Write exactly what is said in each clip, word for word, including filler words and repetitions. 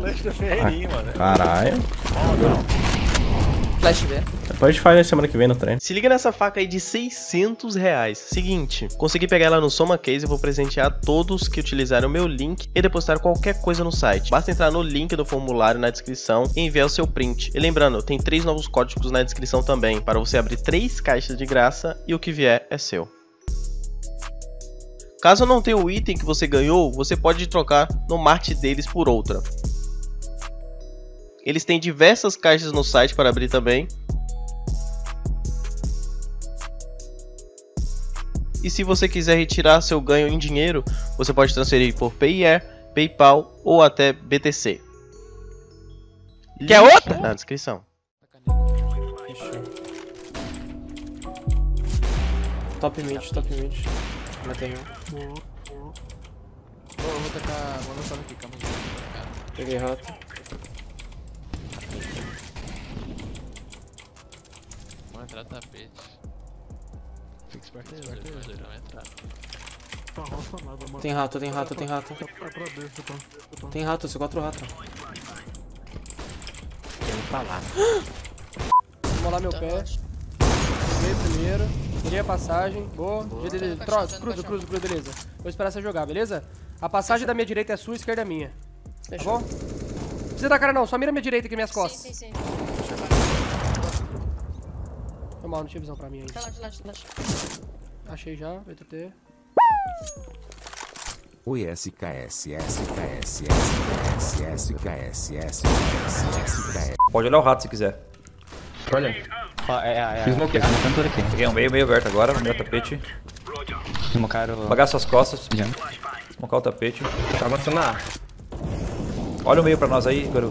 Flash do Ferreirinho, ah, mano. Caralho. Oh, Flash B. Depois a gente faz na semana que vem no treino. Se liga nessa faca aí de seiscentos reais. Seguinte, consegui pegar ela no Soma Case e vou presentear todos que utilizaram o meu link e depositar qualquer coisa no site. Basta entrar no link do formulário na descrição e enviar o seu print. E lembrando, tem três novos códigos na descrição também, para você abrir três caixas de graça e o que vier é seu. Caso não tenha o item que você ganhou, você pode trocar no mart deles por outra. Eles têm diversas caixas no site para abrir também. E se você quiser retirar seu ganho em dinheiro, você pode transferir por P I E, PayPal ou até B T C. Quer outra? Na descrição. Top mid, top mid. Matei um. Eu vou tacar. Vou lançar aqui, calma aí. Peguei rota. Vou entrar tapete. Fix perto aí, perto aí. Vou entrar. Tem rato, tem rato, tem rato. Tem rato, são quatro ratos. Vamos pra lá. Vamos lá, meu pé. Peguei primeiro. Tirei a passagem, boa, boa. Dele... Tá Troço, cruzo, cruzo, cruzo, beleza. Vou esperar você jogar, beleza? A passagem da minha direita é sua, a esquerda é minha. Tá bom? Não precisa dar cara não, só mira a minha direita aqui, minhas costas. Sim, sim, sim. Foi mal, não tinha visão pra mim ainda. Relaxa, relaxa, relaxa. Achei já, V T T. Oi, S K S, S K S, S K S, S K S, S K S, S K S. Pode olhar o rato se quiser. Olha. Ah, é, é, é. Fiz smoke, fiz smoke aqui. Peguei um meio, meio aberto agora, no meu tapete. Smocar o... Pagar suas costas. Smocar o tapete. Tá avançando na A. Olha o meio pra nós aí, Goru.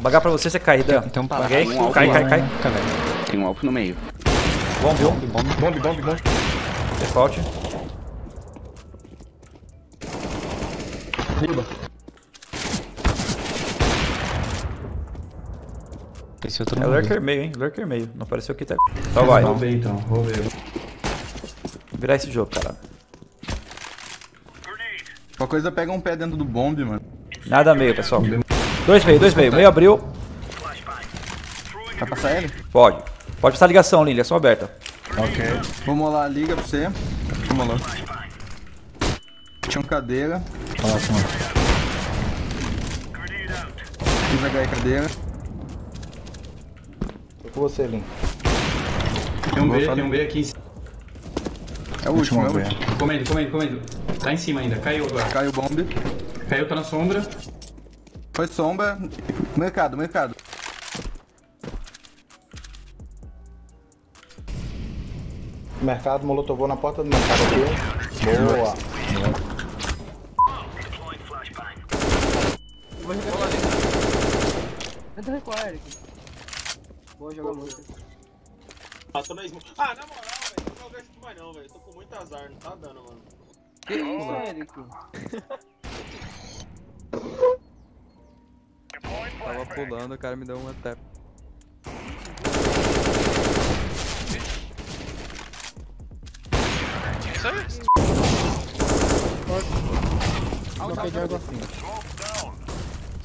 Bagar pra você, você cai, Dan. Tem, tem um parado. Cai, um cai, cai, cai. Tem um alvo no meio. Bomb, bomb, bomb, bomb, bomb, bomb. Default. Riba. É lurker meio, hein? Lurker meio. Não apareceu que tá. Então vai. Vou ver então, vou ver. Vou virar esse jogo, cara. Uma coisa pega um pé dentro do bomb, mano. Nada meio, pessoal. Dois meio, dois meio. Meio abriu. Vai passar ele? Pode. Pode passar a ligação, Lili. É só aberta. Ok. Vamos lá, liga pra você. Vamos lá. Tinha um cadeira. Olha lá, senhor. Fiz H E cadeira. Com você, Lin. Tem um B, tem um B aqui. É o último, é o último. Comendo, comendo, comendo. Tá em cima ainda, caiu agora. Caiu o bombe. Caiu, tá na sombra. Foi sombra. Mercado, mercado. Mercado, molotovou na porta do mercado aqui. Boa. Vou recuar ali. Tenta recuar, Eric. Boa, jogou muito. Passou na smoke. Ah, na moral, velho, não joga isso mais não, velho. Tô com muito azar, não tá dando, mano. Que isso, tava pulando, o cara me deu um tap.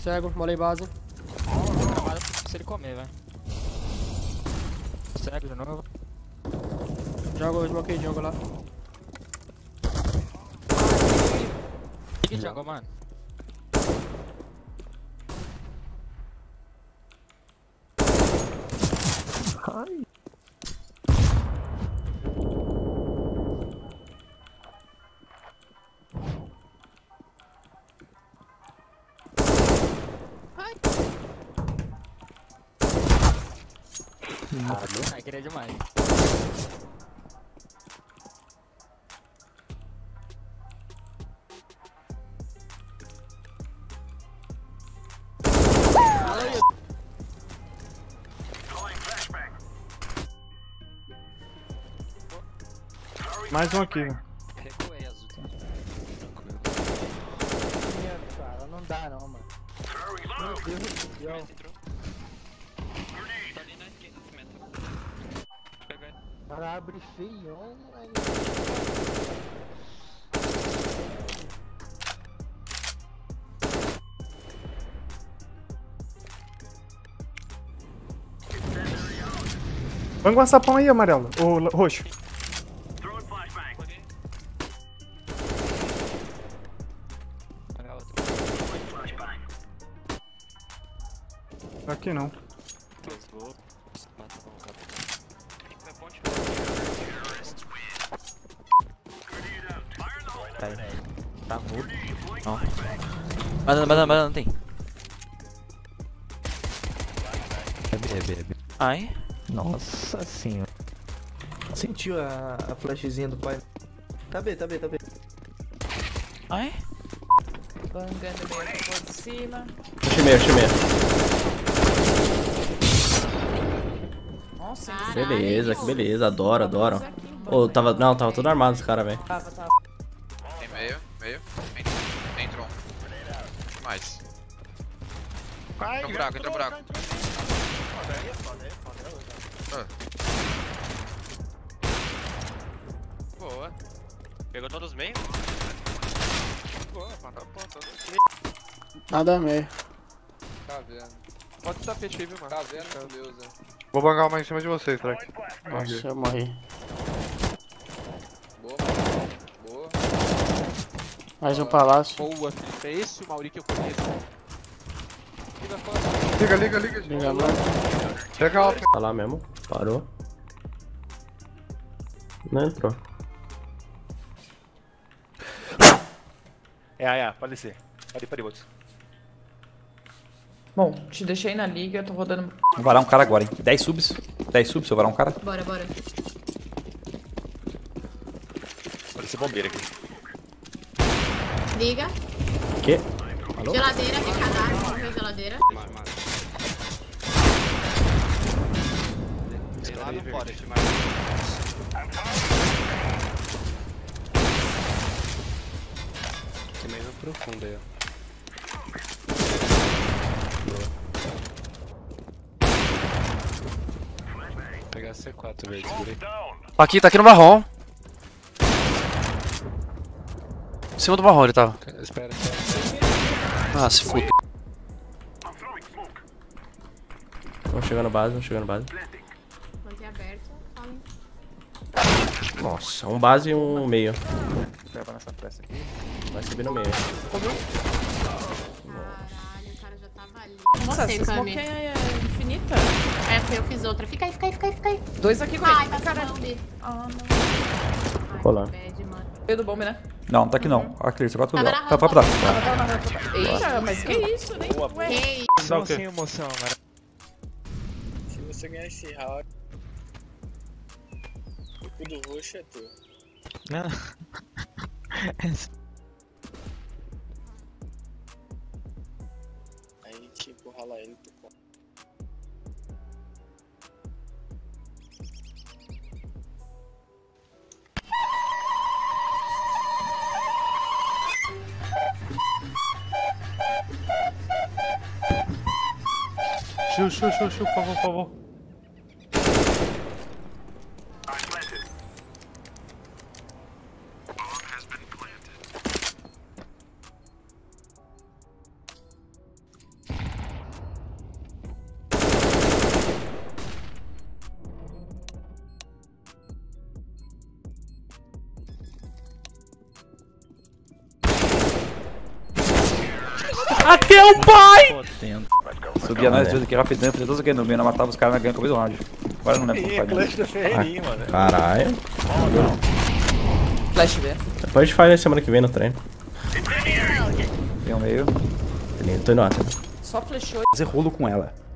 Cego, molei base. Se ele comer, velho. Cego de novo. Jogo, desbloqueei o jogo lá. Que jogo, mano? Ai. Ai, queria demais. Mais um aqui. Recuei azul. Cara, não dá não, mano. Meu Deus do céu. Cara, abre feio, mano. Vamos com o sapão aí, amarelo. Ou roxo. Aqui não. Tá morto. Não. Banana, banana, banana, não tem. É B, é B, é B. Ai. Nossa senhora. Sentiu a, a flashzinha do pai. Tá B, tá B, tá B. Ai. Bangando bem por cima. Eu chamei, eu chamei. Nossa, beleza, que beleza. Adoro, adoro. Ô, oh, tava. Não, tava todo armado esse cara, velho. Tava, tava. Tem meio, meio. Entrou. Mais. Entra o buraco, entra o buraco. Ah. Boa. Pegou todos os meios? Boa, matou todos os meios. Nada meio. Tá vendo. Pode estar peixe aí, viu, mano? Tá vendo, meu Deus. É. Vou bangar uma em cima de vocês, Track. Nossa, eu morri. Boa, mano. Boa. Mais um palácio. Boa, é esse o Mauri que eu conheço. Liga, fora. Liga, liga, liga, gente. Liga, mano. Legal. Tá lá mesmo, parou. Não entrou. É, é, pode descer. Pode ir, pode ir, outro. Bom, te deixei na liga, eu tô rodando. Vou varar um cara agora, hein. dez subs. dez subs, se eu varar um cara. Bora, bora. Olha esse bombeiro aqui. Liga. Que? Alô? Geladeira, recadar, morreu geladeira. Mas, mas... Ah, não pode, mas... Tem meio profundo aí, ó. Vou pegar C quatro, velho, segurei. Aqui, tá aqui no marrom. Em cima do marrom ele tava. Espera, espera. Ah, se foda. Vamos chegar no base, vamos chegar no base. Aberto, nossa, um base e um meio. Leva nessa pressa aqui. Vai subir no meio. Caralho, o cara já tava ali. Nossa, essa smoke é infinita. É, eu fiz outra. Fica aí, fica aí, fica aí, fica aí. Dois aqui comigo. Ai, tá caralho. Ah, não. Vou lá. Veio do bombe, né? Não, tá aqui não. Ó, clear, você gosta do bombe. Tá, vai pra lá. Eita, mas que isso, nem ué. Só sem emoção, cara. Se você ganhar esse round... O do roxo é tu. Não. Aí tipo, rala ele pro pão. Chu, chu, chu, chu, por favor, por favor. Até o pai! Subia nós dois aqui rapidinho, fazia todos aqui no meio, nós matava os caras, nós ganhamos com o mesmo round. Agora eu não lembro como faz. Ah, caralho. Flash B. Depois a gente faz semana que vem no treino. Tem um meio. Tô indo lá. Só flechou. Fazer rolo com ela.